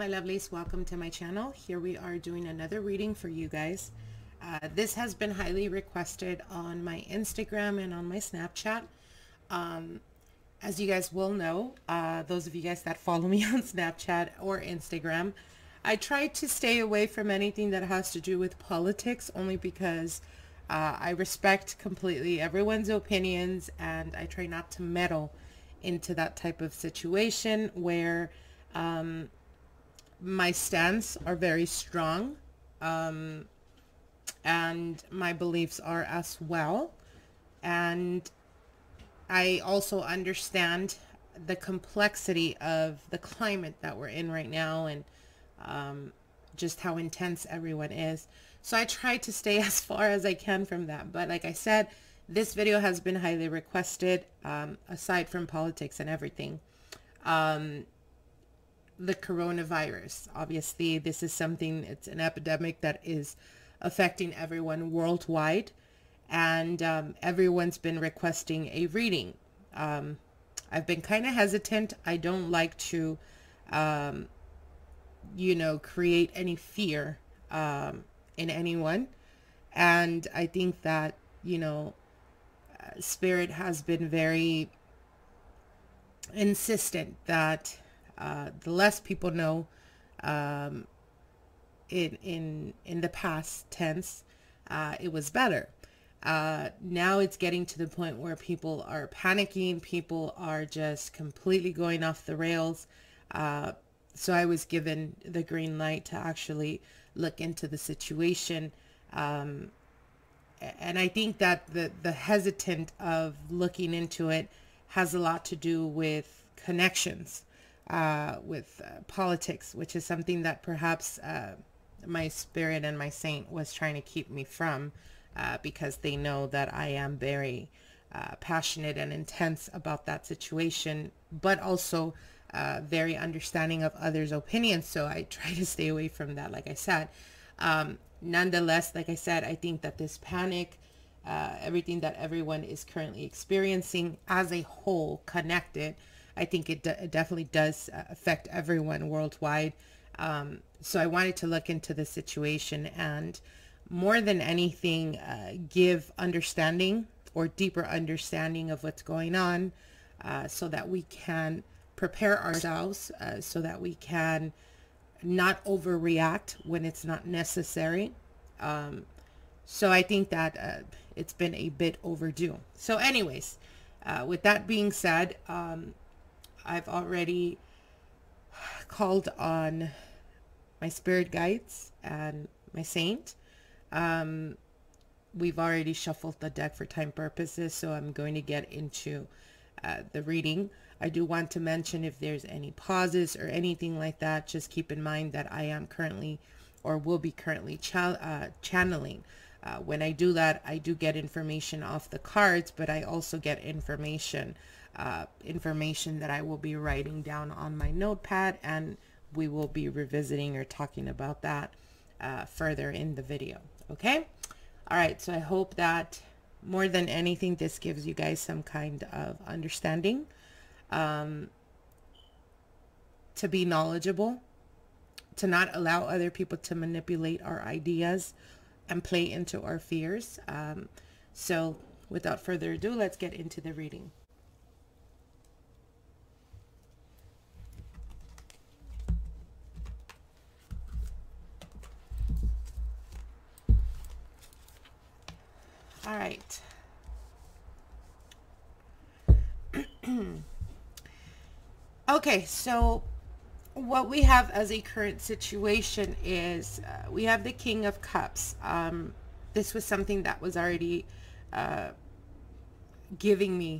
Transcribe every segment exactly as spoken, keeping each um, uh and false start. my lovelies, welcome to my channel. Here we are doing another reading for you guys. Uh, this has been highly requested on my Instagram and on my Snapchat. Um, as you guys will know, uh, those of you guys that follow me on Snapchat or Instagram, I try to stay away from anything that has to do with politics, only because uh, I respect completely everyone's opinions and I try not to meddle into that type of situation where um my stance are very strong um and my beliefs are as well. And I also understand the complexity of the climate that we're in right now and um just how intense everyone is, so I try to stay as far as I can from that. But like I said, this video has been highly requested, um aside from politics and everything. um The coronavirus, obviously this is something, it's an epidemic that is affecting everyone worldwide, and um, everyone's been requesting a reading. um, I've been kind of hesitant. I don't like to um, you know, create any fear um, in anyone, and I think that, you know, Spirit has been very insistent that Uh, the less people know, um, in, in, in the past tense, uh, it was better. Uh, now it's getting to the point where people are panicking. People are just completely going off the rails. Uh, so I was given the green light to actually look into the situation. Um, and I think that the, the hesitant of looking into it has a lot to do with connections. Uh, with uh, politics, which is something that perhaps uh, my spirit and my saint was trying to keep me from, uh, because they know that I am very uh, passionate and intense about that situation, but also uh, very understanding of others' opinions. So I try to stay away from that, like I said. Um, nonetheless, like I said, I think that this panic, uh, everything that everyone is currently experiencing as a whole connected, I think it, it definitely does affect everyone worldwide. Um, so I wanted to look into the situation and, more than anything, uh, give understanding or deeper understanding of what's going on, uh, so that we can prepare ourselves, uh, so that we can not overreact when it's not necessary. Um, so I think that uh, it's been a bit overdue. So anyways, uh, with that being said, um, I've already called on my spirit guides and my saint. Um, we've already shuffled the deck for time purposes, so I'm going to get into uh, the reading. I do want to mention, if there's any pauses or anything like that, just keep in mind that I am currently, or will be currently, ch uh, channeling. Uh, when I do that, I do get information off the cards, but I also get information uh, information that I will be writing down on my notepad, and we will be revisiting or talking about that uh, further in the video. Okay. All right. So I hope that, more than anything, this gives you guys some kind of understanding, um, to be knowledgeable, to not allow other people to manipulate our ideas and play into our fears. Um, so without further ado, let's get into the reading. All right. Okay, so what we have as a current situation is, uh, we have the King of Cups. Um, this was something that was already uh, giving me,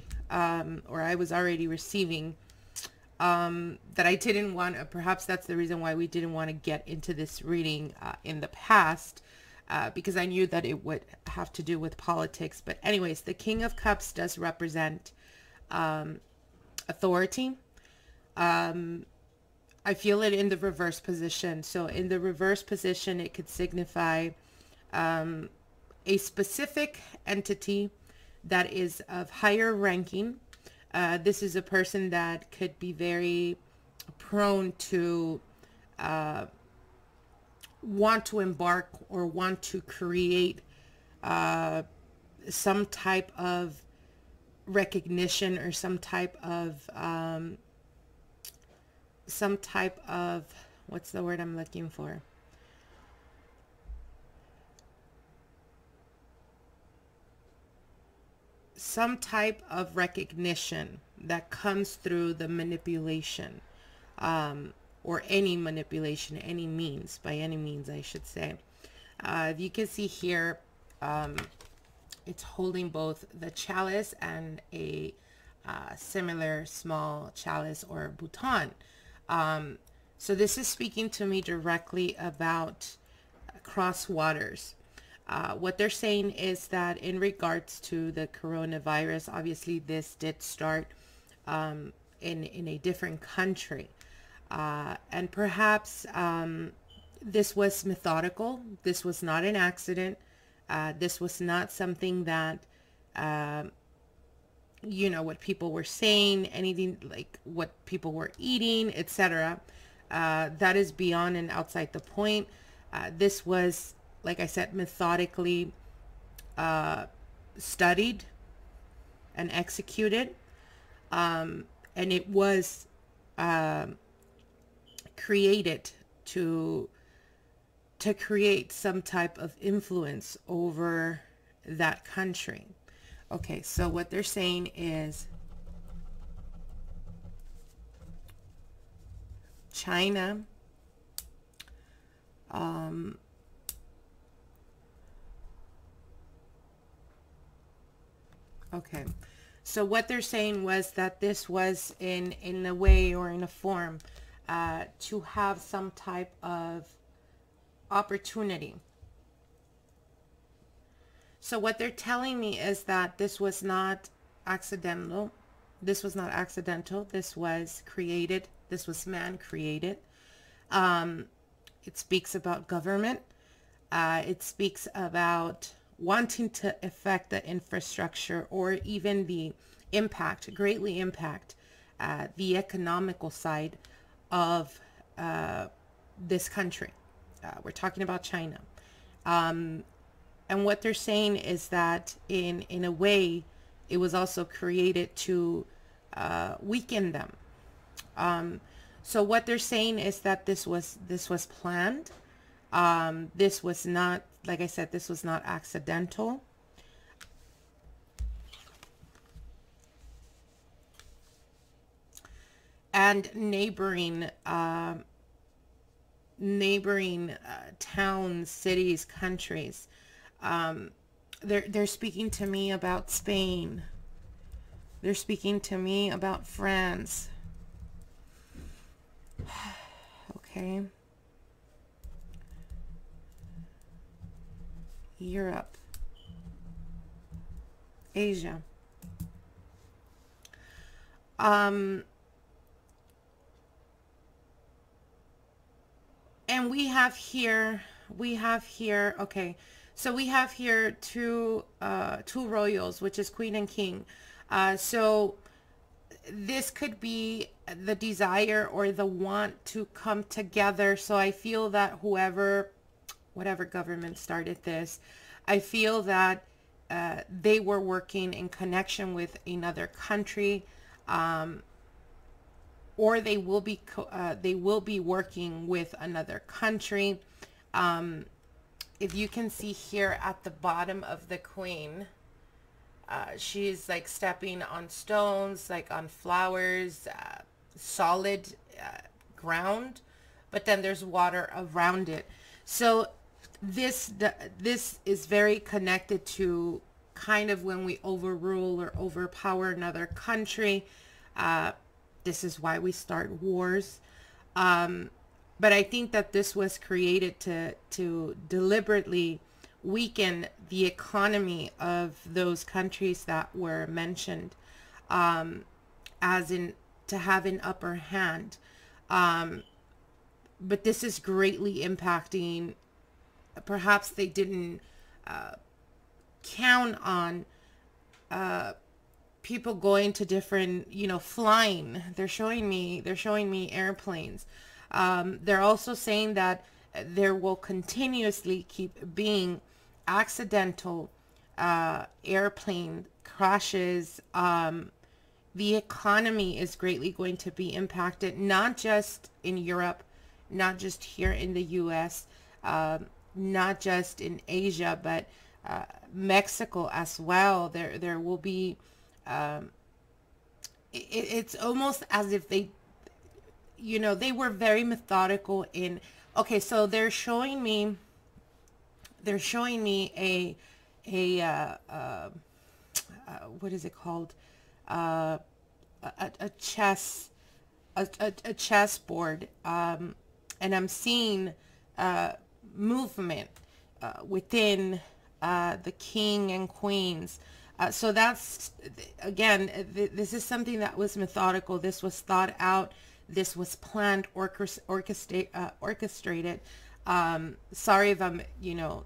um, or I was already receiving, um, that I didn't want, uh, perhaps that's the reason why we didn't want to get into this reading uh, in the past, uh, because I knew that it would have to do with politics. But anyways, the King of Cups does represent um, authority. Um, I feel it in the reverse position. So in the reverse position, it could signify um, a specific entity that is of higher ranking. Uh, this is a person that could be very prone to uh, want to embark or want to create uh, some type of recognition or some type of um, some type of what's the word I'm looking for? Some type of recognition that comes through the manipulation, um, or any manipulation, any means, by any means, I should say. Uh, you can see here, um, it's holding both the chalice and a uh, similar small chalice or bouton. Um, so this is speaking to me directly about cross waters. Uh, what they're saying is that in regards to the coronavirus, obviously this did start um, in, in a different country. Uh, and perhaps um, this was methodical. This was not an accident. Uh, this was not something that, uh, you know, what people were saying, anything like what people were eating, et cetera. Uh, that is beyond and outside the point. Uh, this was, like I said, methodically uh, studied and executed. Um, and it was uh, created to, to create some type of influence over that country. Okay, so what they're saying is China, um, okay, so what they're saying was that this was in, in a way or in a form uh, to have some type of opportunity. So what they're telling me is that this was not accidental. This was not accidental. This was created. This was man-created. Um, it speaks about government. Uh, it speaks about wanting to affect the infrastructure or even the impact, greatly impact uh, the economical side of uh, this country. Uh, we're talking about China. Um, and what they're saying is that in, in a way, it was also created to uh, weaken them. Um, so what they're saying is that this was, this was planned. Um, this was not, like I said, this was not accidental. And neighboring, uh, neighboring uh, towns, cities, countries, um, they're, they're speaking to me about Spain. They're speaking to me about France. Okay. Europe, Asia. Um, and we have here, we have here, okay, so we have here two, uh, two royals, which is queen and king. Uh, so this could be the desire or the want to come together. So I feel that whoever, whatever government started this, I feel that uh, they were working in connection with another country, um, or they will be co uh, they will be working with another country. Um, if you can see here at the bottom of the queen, uh, she's like stepping on stones, like on flowers, uh, solid uh, ground, but then there's water around it. So this this is very connected to kind of when we overrule or overpower another country. Uh, this is why we start wars. Um, but I think that this was created to, to deliberately weaken the economy of those countries that were mentioned, um, as in to have an upper hand. Um, but this is greatly impacting. Perhaps they didn't uh, count on uh, people going to different, you know, flying. They're showing me, they're showing me airplanes. Um, they're also saying that there will continuously keep being accidental uh, airplane crashes. Um, the economy is greatly going to be impacted, not just in Europe, not just here in the U S, uh, not just in Asia, but uh, Mexico as well. There, there will be, um, it, it's almost as if they, you know, they were very methodical in, okay, so they're showing me, they're showing me a, a, uh, uh, uh what is it called? Uh, a, a chess, a, a, a chessboard. Um, and I'm seeing, uh, movement, uh, within, uh, the king and queens. Uh, so that's, again, th this is something that was methodical. This was thought out. This was planned, orchestra, orchestra, uh, orchestrated. Um, sorry if I'm, you know,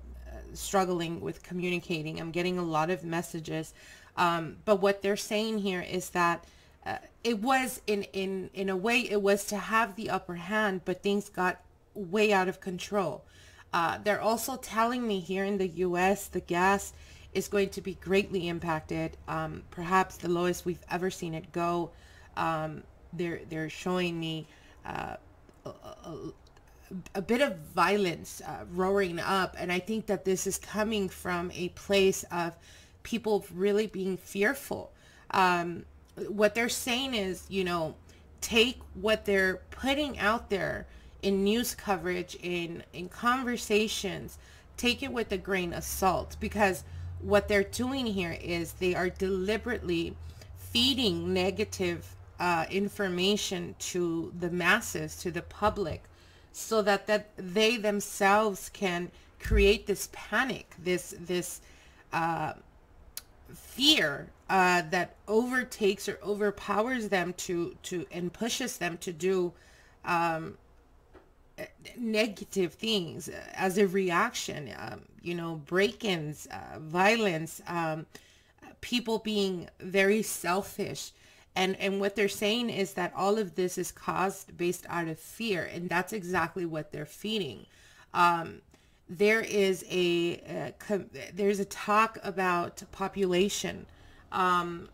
struggling with communicating. I'm getting a lot of messages. Um, but what they're saying here is that uh, it was in, in, in a way, it was to have the upper hand, but things got way out of control. Uh, they're also telling me here in the U S, the gas is going to be greatly impacted. Um, perhaps the lowest we've ever seen it go. Um, They're, they're showing me uh, a, a, a bit of violence uh, roaring up. And I think that this is coming from a place of people really being fearful. Um, what they're saying is, you know, take what they're putting out there in news coverage, in, in conversations, take it with a grain of salt, because what they're doing here is they are deliberately feeding negative Uh, information to the masses, to the public, so that that they themselves can create this panic, this this uh, fear uh, that overtakes or overpowers them to to and pushes them to do um, negative things as a reaction. Um, you know, break-ins, uh, violence, um, people being very selfish. And, and what they're saying is that all of this is caused based out of fear. And that's exactly what they're feeding. Um, there is a, a co there's a talk about population, um,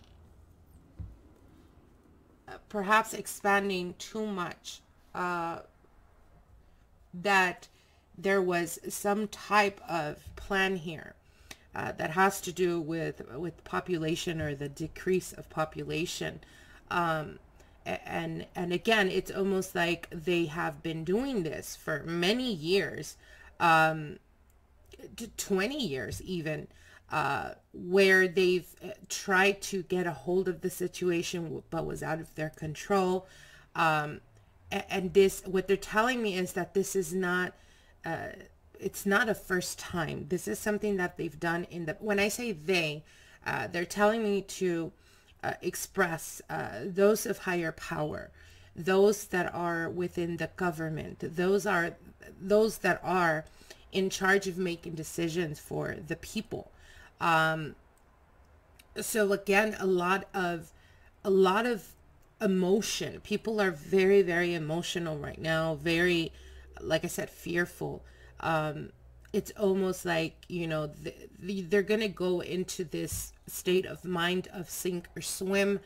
perhaps expanding too much, uh, that there was some type of plan here. Uh, that has to do with with population or the decrease of population, um, and and again, it's almost like they have been doing this for many years, um, twenty years even, uh, where they've tried to get a hold of the situation but was out of their control, um, and this what they're telling me is that this is not. Uh, It's not a first time. This is something that they've done in the, when I say they, uh, they're telling me to uh, express uh, those of higher power, those that are within the government, those are those that are in charge of making decisions for the people. Um, so again, a lot of, a lot of emotion. People are very, very emotional right now. Very, like I said, fearful. Um, it's almost like, you know, the, the, they're going to go into this state of mind of sink or swim,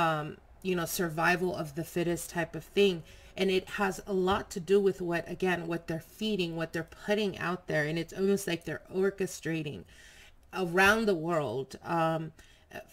um, you know, survival of the fittest type of thing. And it has a lot to do with what, again, what they're feeding, what they're putting out there. And it's almost like they're orchestrating around the world, um,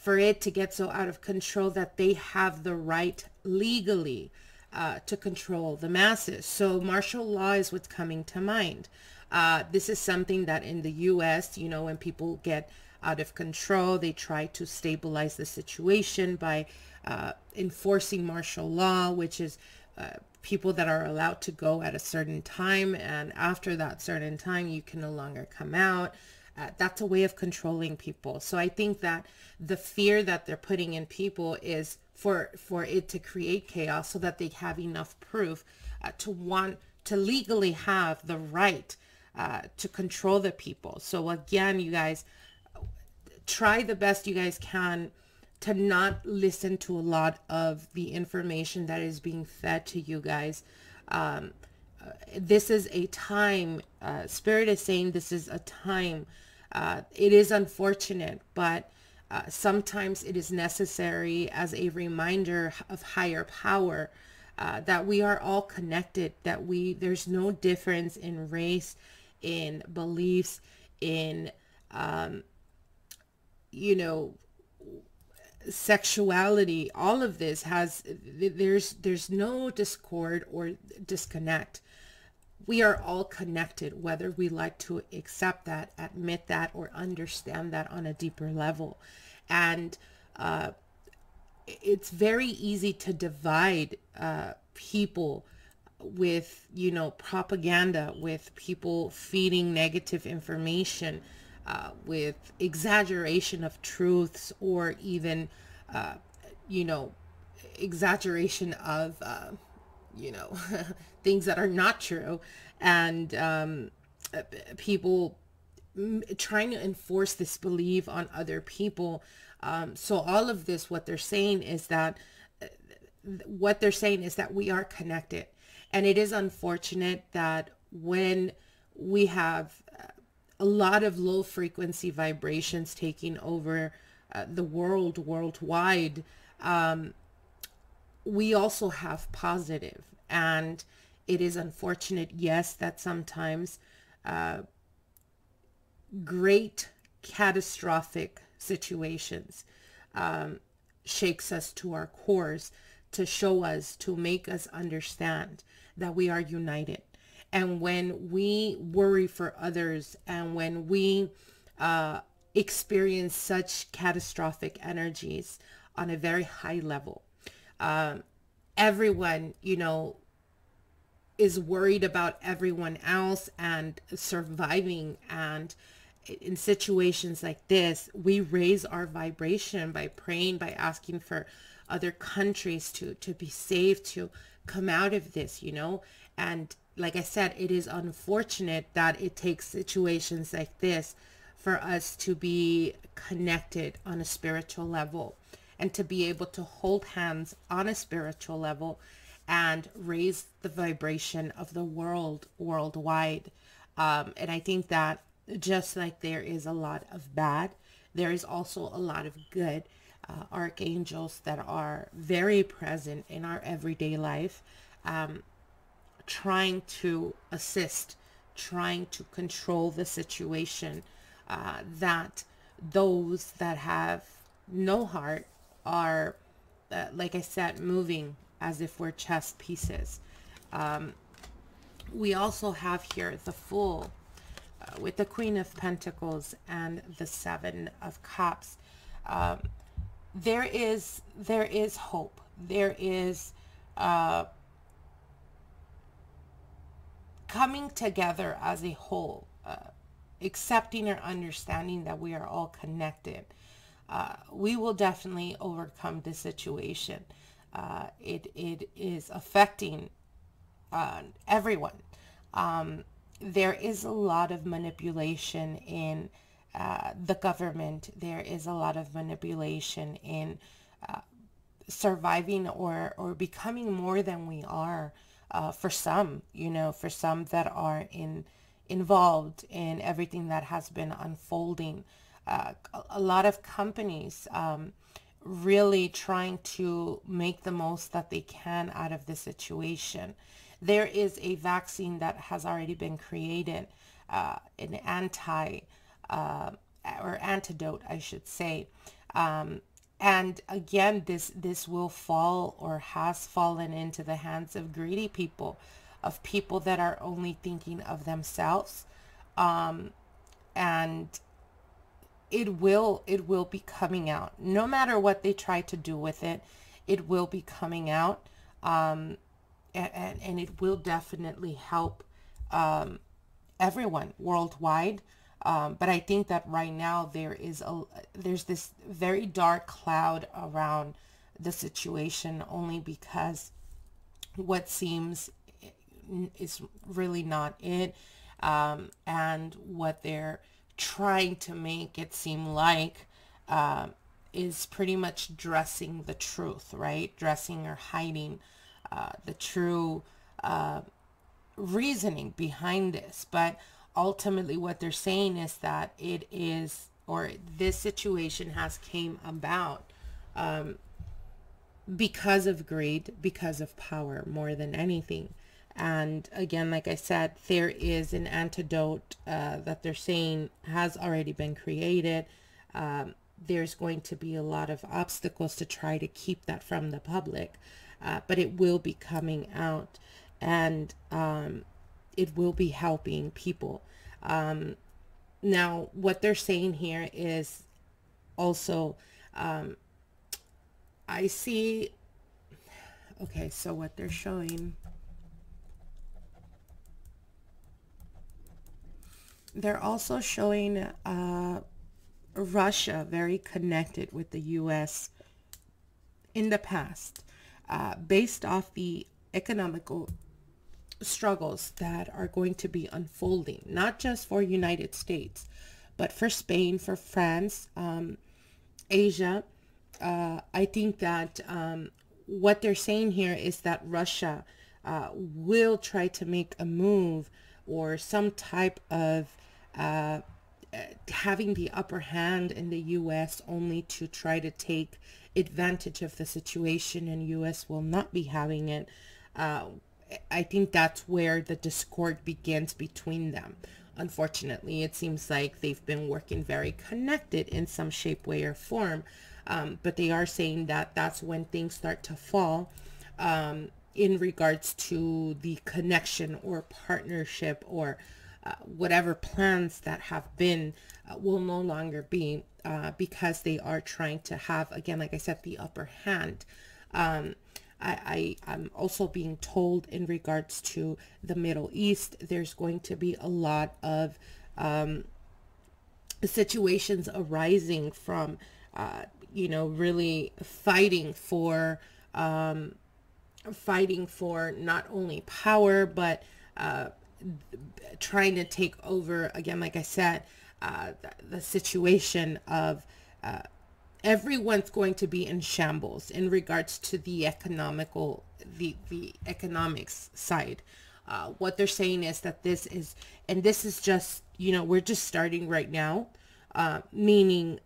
for it to get so out of control that they have the right legally Uh, to control the masses. So martial law is what's coming to mind. Uh, this is something that in the U S, you know, when people get out of control, they try to stabilize the situation by uh, enforcing martial law, which is uh, people that are allowed to go at a certain time. And after that certain time, you can no longer come out. Uh, that's a way of controlling people. So I think that the fear that they're putting in people is for for it to create chaos so that they have enough proof uh, to want to legally have the right uh, to control the people. So again, you guys, try the best you guys can to not listen to a lot of the information that is being fed to you guys. Um, this is a time, uh, Spirit is saying this is a time. Uh, it is unfortunate, but uh, sometimes it is necessary as a reminder of higher power, uh, that we are all connected, that we, there's no difference in race, in beliefs, in, um, you know, sexuality. All of this has, there's, there's no discord or disconnect. We are all connected, whether we like to accept that, admit that, or understand that on a deeper level. And uh, it's very easy to divide uh, people with, you know, propaganda, with people feeding negative information, uh, with exaggeration of truths, or even, uh, you know, exaggeration of, uh, you know, things that are not true, and um, people m trying to enforce this belief on other people. Um, so all of this, what they're saying is that, what they're saying is that we are connected. And it is unfortunate that when we have a lot of low frequency vibrations taking over uh, the world worldwide, um, we also have positive, and it is unfortunate, yes, that sometimes uh, great catastrophic situations um, shakes us to our cores to show us, to make us understand that we are united. And when we worry for others, and when we uh, experience such catastrophic energies on a very high level, Um, everyone, you know, is worried about everyone else and surviving. And in situations like this, we raise our vibration by praying, by asking for other countries to, to be safe, to come out of this, you know. And like I said, it is unfortunate that it takes situations like this for us to be connected on a spiritual level, and to be able to hold hands on a spiritual level and raise the vibration of the world worldwide. Um, and I think that just like there is a lot of bad, there is also a lot of good uh, archangels that are very present in our everyday life, um, trying to assist, trying to control the situation, uh, that those that have no heart are, uh, like I said, moving as if we're chess pieces. Um, we also have here the Fool uh, with the Queen of Pentacles and the Seven of Cups. Um, there is, there is hope. There is uh, coming together as a whole, uh, accepting or understanding that we are all connected. Uh, we will definitely overcome this situation. Uh, it, it is affecting uh, everyone. Um, there is a lot of manipulation in uh, the government. There is a lot of manipulation in uh, surviving or, or becoming more than we are, uh, for some, you know, for some that are in, involved in everything that has been unfolding. Uh, a lot of companies um, really trying to make the most that they can out of this situation. There is a vaccine that has already been created, uh, an anti uh, or antidote, I should say. Um, and again, this this will fall or has fallen into the hands of greedy people, of people that are only thinking of themselves, um, and. It will, it will be coming out. No matter what they try to do with it, it will be coming out. Um, and, and it will definitely help um, everyone worldwide. Um, but I think that right now there is a, there's this very dark cloud around the situation, only because what seems is really not it. Um, and what they're trying to make it seem like uh, is pretty much dressing the truth, right? Dressing or hiding uh, the true uh, reasoning behind this, but ultimately what they're saying is that it is, or this situation has came about um, because of greed, because of power more than anything. And again, like I said, there is an antidote uh, that they're saying has already been created. Um, there's going to be a lot of obstacles to try to keep that from the public, uh, but it will be coming out, and um, it will be helping people. Um, now, what they're saying here is also, um, I see, okay, so what they're showing, they're also showing uh, Russia very connected with the U S in the past, uh, based off the economical struggles that are going to be unfolding, not just for United States, but for Spain, for France, um, Asia. Uh, I think that um, what they're saying here is that Russia uh, will try to make a move or some type of uh, having the upper hand in the U S only to try to take advantage of the situation, and U S will not be having it. Uh, I think that's where the discord begins between them. Unfortunately, it seems like they've been working very connected in some shape, way, or form, um, but they are saying that that's when things start to fall um, in regards to the connection or partnership or uh, whatever plans that have been uh, will no longer be uh, because they are trying to have, again, like I said, the upper hand. Um, I, I, I'm also being told in regards to the Middle East, there's going to be a lot of um, situations arising from, uh, you know, really fighting for, um, fighting for not only power, but uh, trying to take over, again, like I said, uh, the, the situation of uh, everyone's going to be in shambles in regards to the economical, the, the economics side. Uh, what they're saying is that this is, and this is just, you know, we're just starting right now, uh, meaning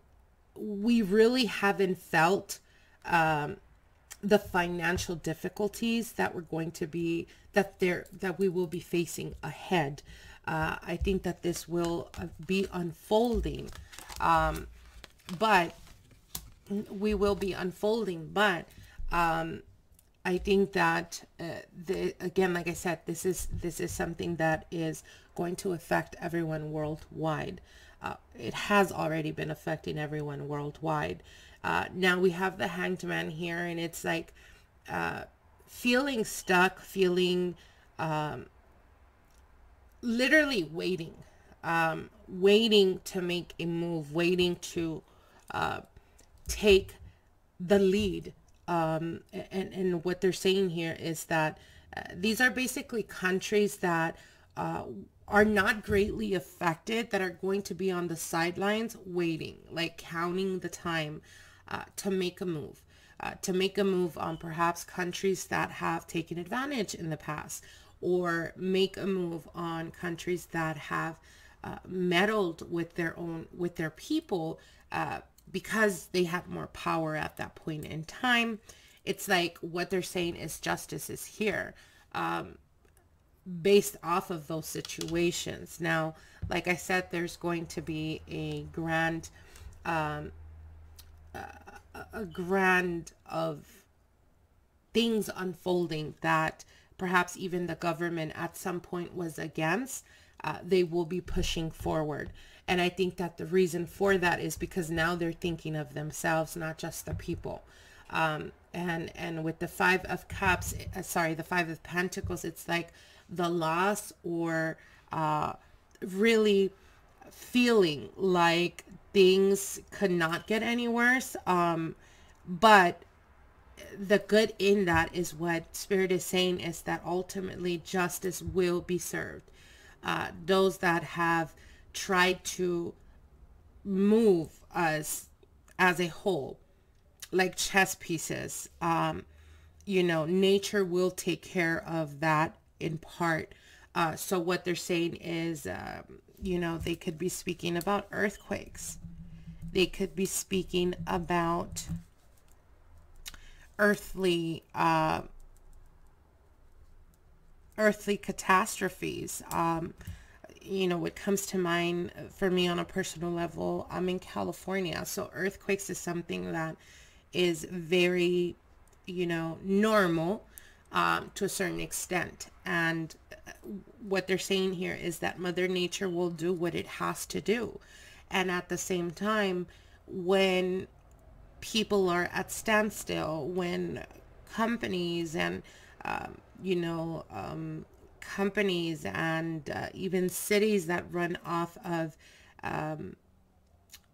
we really haven't felt um, the financial difficulties that we're going to be, that there, that we will be facing ahead. Uh, I think that this will be unfolding, um, but we will be unfolding, but um, I think that uh, the, again, like I said, this is this is something that is going to affect everyone worldwide. Uh, it has already been affecting everyone worldwide. Uh, now we have the Hanged Man here, and it's like uh, feeling stuck, feeling um, literally waiting, um, waiting to make a move, waiting to Uh, take the lead, um, and, and what they're saying here is that uh, these are basically countries that uh, are not greatly affected, that are going to be on the sidelines waiting, like counting the time uh, to make a move, uh, to make a move on perhaps countries that have taken advantage in the past, or make a move on countries that have uh, meddled with their own, with their people, uh, because they have more power at that point in time. It's like what they're saying is justice is here, um, based off of those situations. Now, like I said, there's going to be a grand, um, a, a grand of things unfolding that perhaps even the government at some point was against. Uh, they will be pushing forward. And I think that the reason for that is because now they're thinking of themselves, not just the people. Um, and, and with the Five of Cups, uh, sorry, the Five of Pentacles, it's like the loss or uh, really feeling like things could not get any worse. Um, but the good in that is what Spirit is saying is that ultimately justice will be served. Uh, those that have tried to move us as a whole, like chess pieces, um, you know, nature will take care of that in part. Uh, so what they're saying is, um, you know, they could be speaking about earthquakes. They could be speaking about earthly, uh, earthly catastrophes. Um, you know, what comes to mind for me on a personal level, I'm in California. So earthquakes is something that is very, you know, normal um, to a certain extent. And what they're saying here is that Mother Nature will do what it has to do. And at the same time, when people are at standstill, when companies and, um, you know, um, companies and uh, even cities that run off of, um,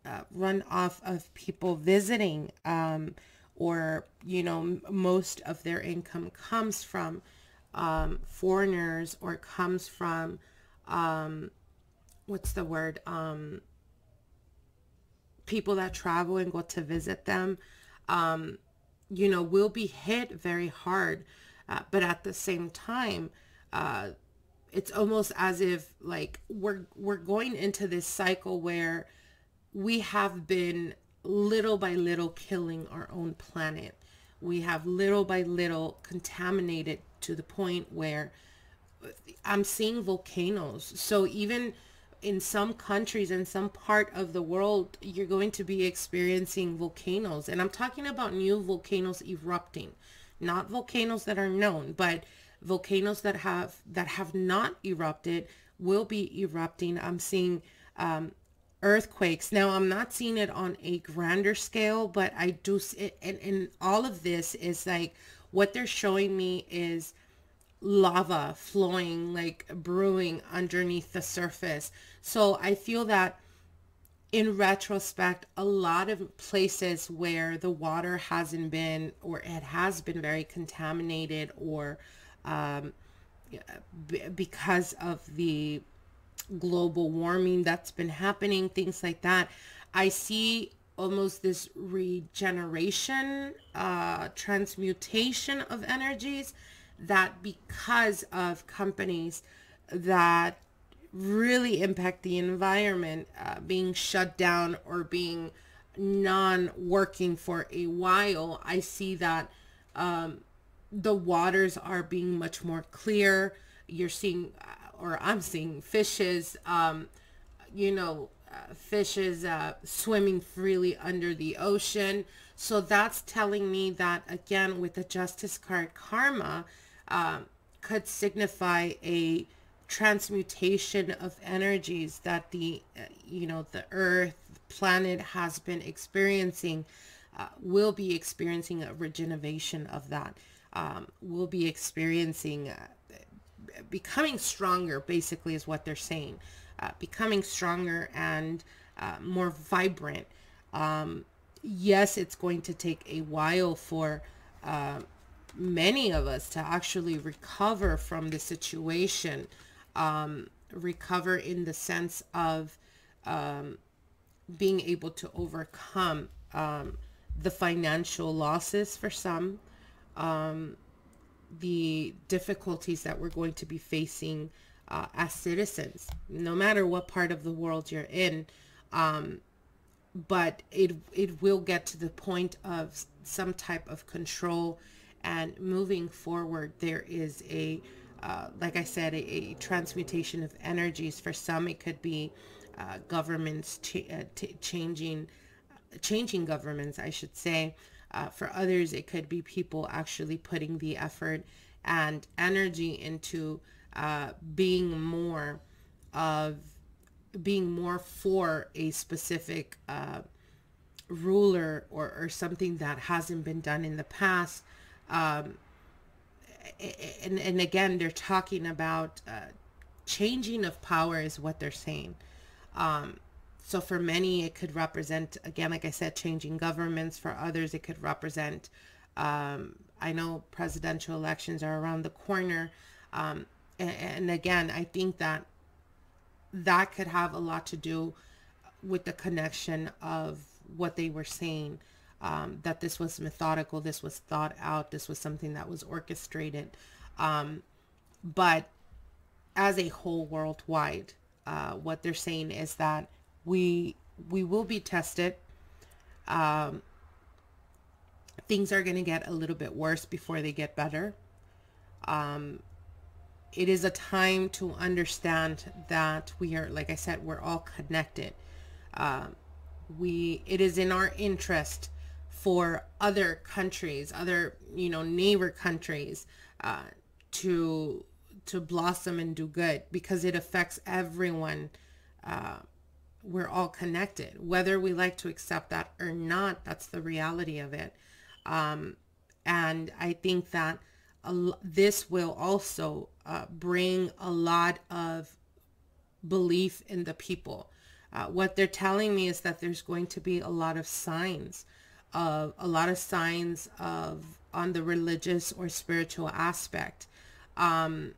uh, run off of people visiting, um, or, you know, most of their income comes from um, foreigners, or comes from, um, what's the word? Um, people that travel and go to visit them, um, you know, will be hit very hard. Uh, but at the same time, uh, it's almost as if like we're, we're going into this cycle where we have been little by little killing our own planet. We have little by little contaminated to the point where I'm seeing volcanoes. So even in some countries, in some part of the world, you're going to be experiencing volcanoes. And I'm talking about new volcanoes erupting, not volcanoes that are known, but volcanoes that have, that have not erupted will be erupting. I'm seeing, um, earthquakes. Now I'm not seeing it on a grander scale, but I do see it. And, and all of this is like, what they're showing me is lava flowing, like brewing underneath the surface. So I feel that in retrospect, a lot of places where the water hasn't been, or it has been very contaminated, or um, b because of the global warming that's been happening, things like that, I see almost this regeneration, uh, transmutation of energies, that because of companies that really impact the environment uh, being shut down or being non-working for a while, I see that um, the waters are being much more clear. You're seeing, or I'm seeing fishes, um, you know, uh, fishes uh, swimming freely under the ocean. So that's telling me that, again, with the Justice card, karma, Um, could signify a transmutation of energies that the, uh, you know, the earth, the planet has been experiencing, uh, will be experiencing a regeneration of that, um, will be experiencing, uh, becoming stronger, basically is what they're saying, uh, becoming stronger and uh, more vibrant. Um, yes, it's going to take a while for, uh, many of us to actually recover from the situation, um, recover in the sense of um, being able to overcome um, the financial losses for some, um, the difficulties that we're going to be facing uh, as citizens, no matter what part of the world you're in. Um, but it, it will get to the point of some type of control. And moving forward, there is a, uh, like I said, a, a transmutation of energies. For some, it could be uh, governments ch uh, t changing, uh, changing governments, I should say. Uh, for others, it could be people actually putting the effort and energy into uh, being more of, being more for a specific uh, ruler, or, or something that hasn't been done in the past. Um, and, and again, they're talking about uh, changing of power is what they're saying. Um, so for many, it could represent, again, like I said, changing governments. For others, it could represent, um, I know presidential elections are around the corner. Um, and, and again, I think that that could have a lot to do with the connection of what they were saying. Um, that this was methodical, this was thought out, this was something that was orchestrated. Um, But as a whole worldwide, uh, what they're saying is that we we will be tested. Um, things are going to get a little bit worse before they get better. Um, it is a time to understand that we are, like I said, we're all connected. Um, we, it is in our interest for other countries, other, you know, neighbor countries, uh, to, to blossom and do good, because it affects everyone. Uh, we're all connected, whether we like to accept that or not. That's the reality of it. Um, and I think that a, this will also uh, bring a lot of belief in the people. Uh, what they're telling me is that there's going to be a lot of signs of a lot of signs of on the religious or spiritual aspect. Um,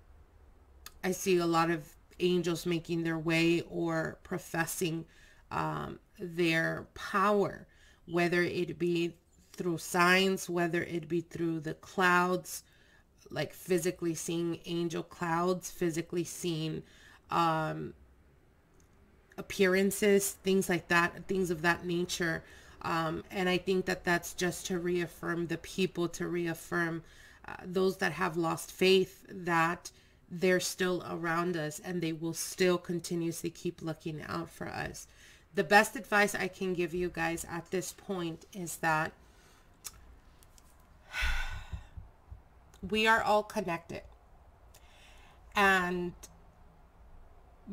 I see a lot of angels making their way or professing um, their power, whether it be through signs, whether it be through the clouds, like physically seeing angel clouds, physically seeing um, appearances, things like that, things of that nature. Um, and I think that that's just to reaffirm the people, to reaffirm uh, those that have lost faith, that they're still around us and they will still continuously keep looking out for us. The best advice I can give you guys at this point is that we are all connected, and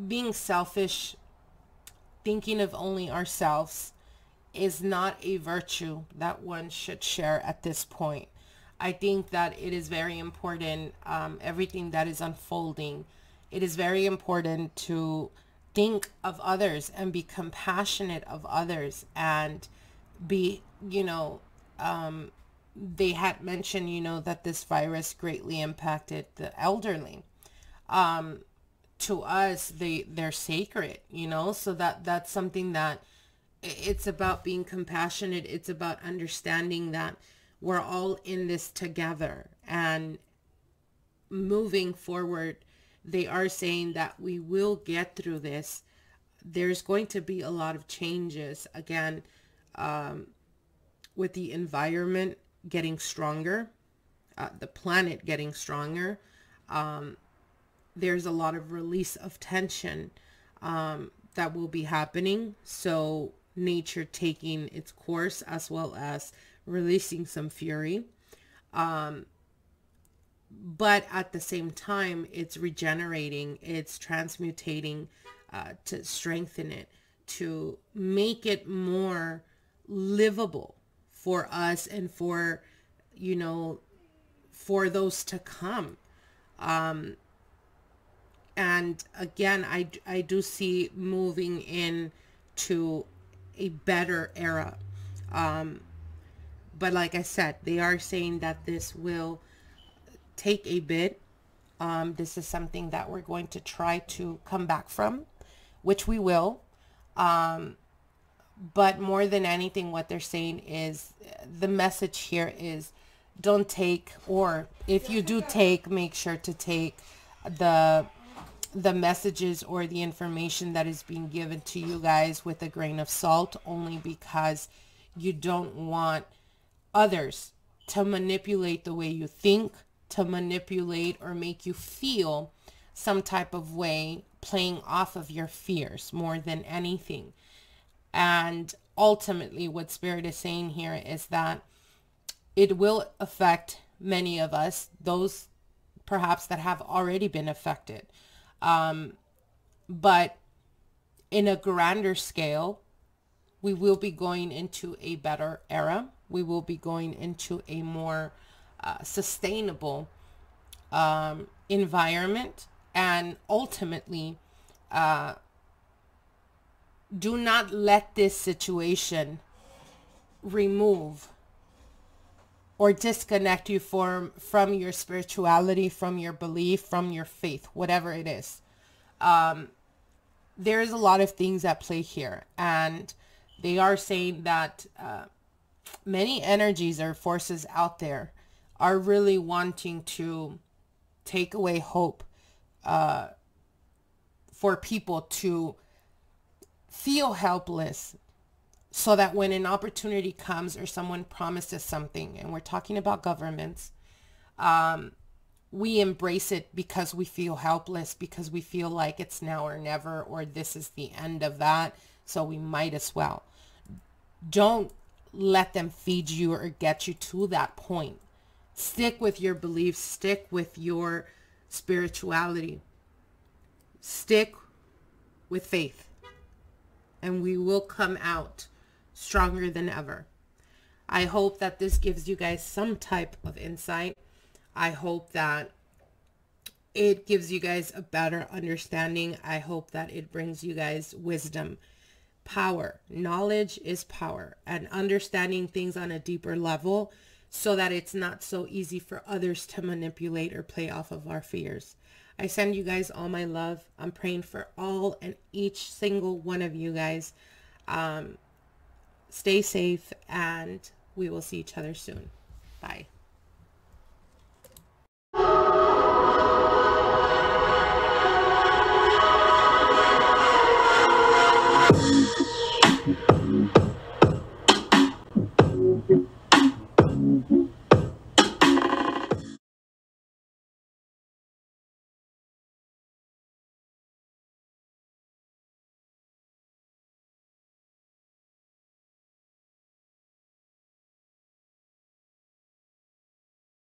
being selfish, thinking of only ourselves, is not a virtue that one should share at this point. I think that it is very important, um, everything that is unfolding, it is very important to think of others and be compassionate of others and be, you know, um, they had mentioned, you know, that this virus greatly impacted the elderly. Um, to us, they, they're sacred, you know, so that that's something that it's about being compassionate. It's about understanding that we're all in this together and moving forward. They are saying that we will get through this. There's going to be a lot of changes again, um, with the environment getting stronger, uh, the planet getting stronger. Um, there's a lot of release of tension um, that will be happening. So nature taking its course, as well as releasing some fury. Um, but at the same time, it's regenerating, it's transmutating uh, to strengthen it, to make it more livable for us and for, you know, for those to come. Um, and again, I, I do see moving in to a better era. Um, But like I said, they are saying that this will take a bit. Um, this is something that we're going to try to come back from, which we will. Um, but more than anything, what they're saying is, the message here is, don't take, or if you do take, make sure to take the, the messages or the information that is being given to you guys with a grain of salt, only because you don't want others to manipulate the way you think, to manipulate or make you feel some type of way, playing off of your fears more than anything. And ultimately what Spirit is saying here is that it will affect many of us, those perhaps that have already been affected. Um, but in a grander scale, we will be going into a better era. We will be going into a more uh, sustainable um, environment. And ultimately, uh, do not let this situation remove or disconnect you from, from your spirituality, from your belief, from your faith, whatever it is. Um, there is a lot of things at play here. And they are saying that uh, many energies or forces out there are really wanting to take away hope uh, for people to feel helpless, so that when an opportunity comes or someone promises something, and we're talking about governments, um, we embrace it because we feel helpless, because we feel like it's now or never, or this is the end of that, so we might as well. Don't let them feed you or get you to that point. Stick with your beliefs, stick with your spirituality, stick with faith, and we will come out stronger than ever. I hope that this gives you guys some type of insight. I hope that it gives you guys a better understanding. I hope that it brings you guys wisdom. Power, knowledge is power, and understanding things on a deeper level, so that it's not so easy for others to manipulate or play off of our fears. I send you guys all my love. I'm praying for all and each single one of you guys. Um, stay safe, and we will see each other soon. Bye.